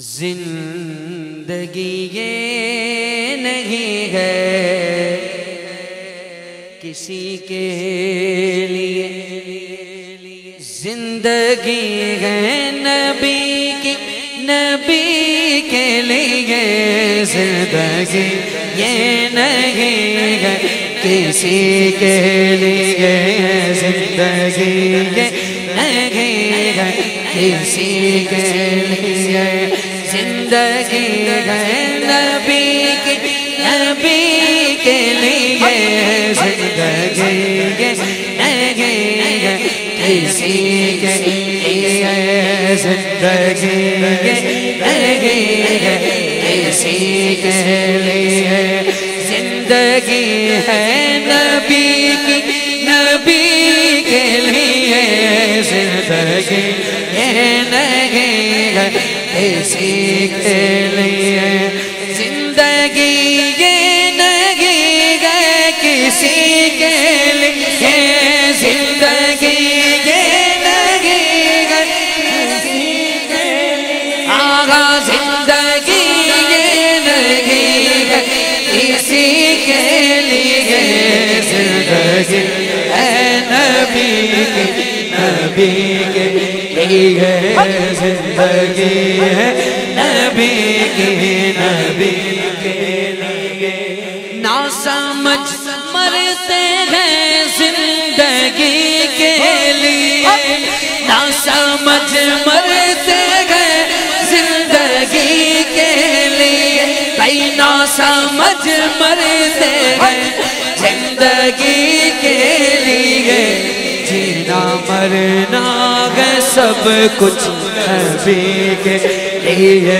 जिंदगी ये नहीं है किसी के लिए, जिंदगी है नबी की, नबी के लिए जिंदगी ये नहीं है किसी के लिए, जिंदगी ये नहीं है किसी के लिए, जिंदगी है नबी की, नबी के लिए जिंदगी है नहीं किसी के लिए, जिंदगी है नहीं किसी के लिए, जिंदगी है नबी की, नबी के लिए जिंदगी है नहीं किसी के लिए, जिंदगी ये नहीं है किसी के लिए, जिंदगी ये नहीं है किसी के लिए, आगा जिंदगी ये नहीं है किसी के लिए, जिंदगी है नबी के, नबी के जिंदगी है नबी की, नबी के लिए ना समझ मरते हैं जिंदगी के लिए, ना समझ मरते हैं जिंदगी के लिए, भाई ना समझ मरते हैं जिंदगी के लिए, जीना मरना सब कुछ नबी के लिए,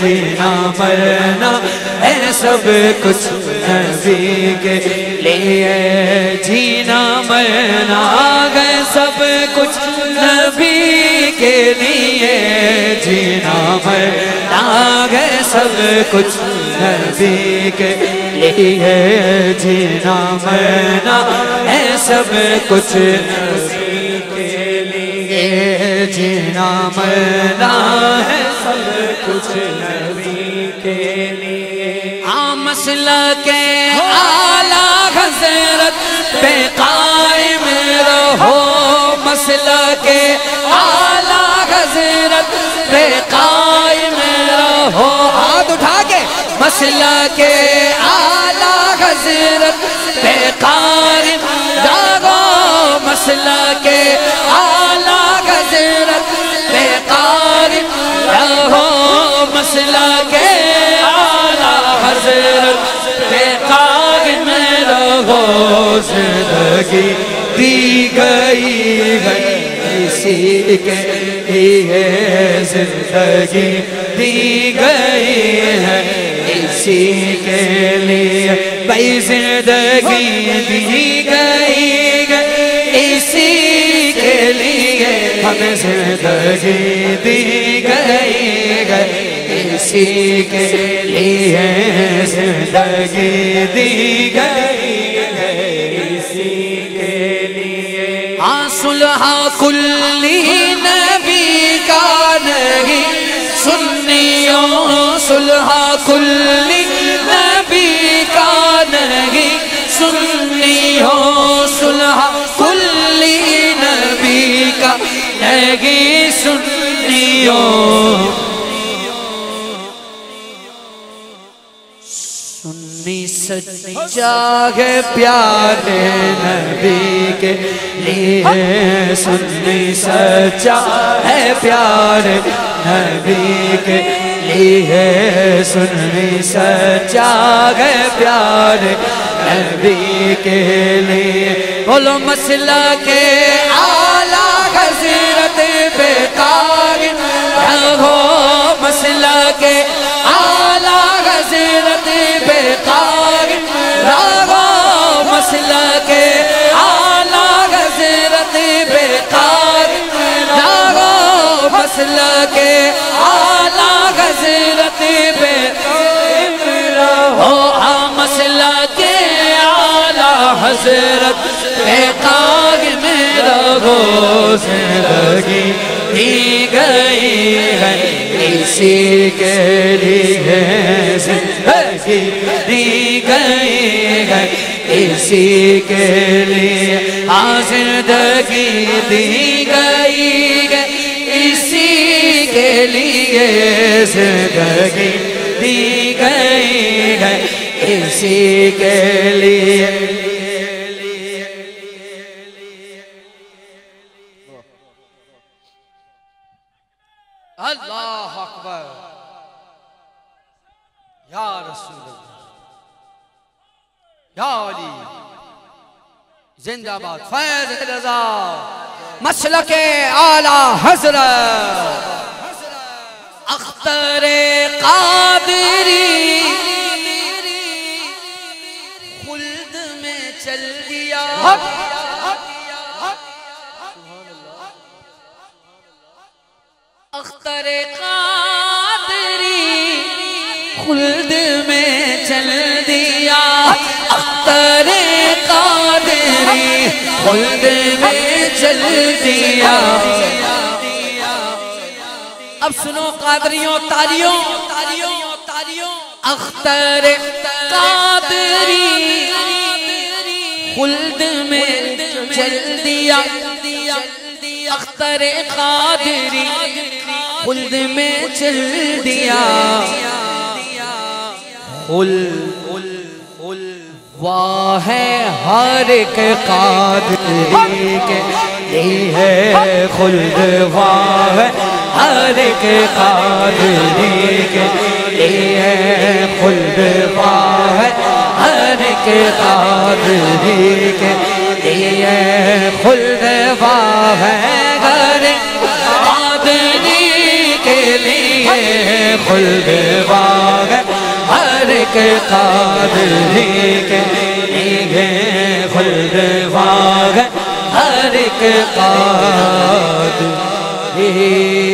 जीना मरना है सब कुछ नबी के लिए, जीना मरना है सब कुछ नबी के लिए, जीना मरना है सब कुछ नबी के लिए, जीना मरना है सब कुछ नबी के लिए, जीना मरना है सब कुछ नबी के लिए, मसला के आला हजरत पे कायम रहो, मसला के आला हजरत पे कायम रहो, हाथ उठा के मसला के आला हजरत पे कायम रहो, मसला के आला हज़रत पे कायम रहो, मसला के आला हज़रत पे कायम रहो, जिंदगी दी गई है किसी के लिए, जिंदगी दी गई है किसी के लिए, भाई जिंदगी दी गई है इसी के लिए, हमें जिंदगी दी गई है इसी के लिए, जिंदगी दी गई है इसी के लिए, सुलहा कुल्ली नबी का नहीं सुन्नियो, सुलहा कुल्ली नबी का नहीं सुन्नियो, सुलहा कुल्ली नबी का नहीं सुन्नियो, सुन्नी सच्चा है प्यारे नबी के लिए, सुन्नी सच्चा है प्यारे नबी के लिए, सुन्नी सच्चा है प्यारे नबी के लिए, बोलो मसला के आला हज़रत पे कायम रहो, मसला के आला हज़रत पे कायम रहो, मसला के आला हज़रत पे कायम रहो, मसला के आला हज़रत पे कायम रहो, मसला के आला हज़रत पे कायम रहो, वो ज़िंदगी ही गई है इसी के लिए ज़िंदगी दी गई है इसी के लिए हाँ ज़िंदगी दी गई है इसी के लिए ज़िंदगी दी गई है इसी के लिए। अल्लाह अकबर या रसूलल्लाह या अली जिंदाबाद। फैज़ रज़ा मसलके आला हज़रत अख्तर-ए-क़ादरी खुल्द में चल दिया। अख्तर-ए-क़ादरी खुल्द में चल दिया। अख्तर-ए-क़ादरी खुल्द में चल दिया। अब सुनो कादरियों तारियों तारियों तारियों। अख्तर-ए-क़ादरी खुल्द में चल दिया। अख्तर-ए-क़ादरी खुल्द में चल दिया। वाह है हर एक कादरी के लिए है खुल्द। वाह है हर एक कादरी के लिए है खुल्द। वाह है हर एक कादरी के लिए है खुल्द। वाह है खुल्द। वाह हर एक कादरी के लिए खुल्द। वाह हर एक कादरी।